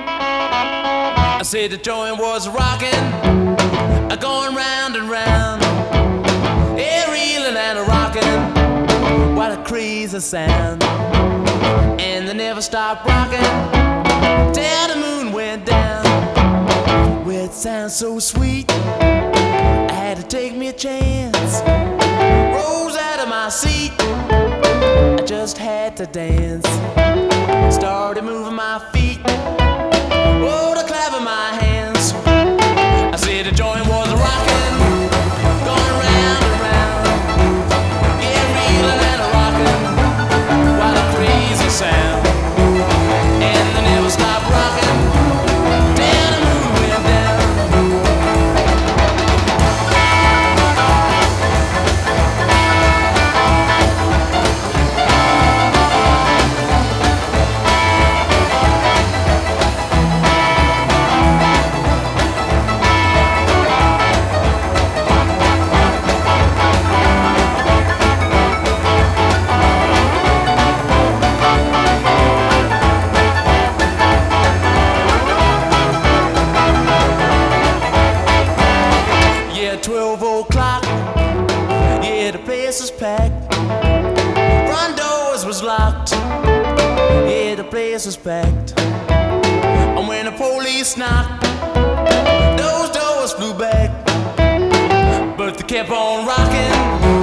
I said the joint was rocking, going round and round, reeling and rocking, what a crazy sound. And they never stopped rocking till the moon went down. Well, it sounds so sweet, I had to take me a chance. Rose out of my seat, I just had to dance. Started moving my feet, oh, the clap of my hands. I said the joint was rocking, going round and round, getting reeling and a rocking, what a crazy sound. And they never stopped rocking, down the moon went down. Suspect. And when the police knocked, those doors flew back, but they kept on rocking.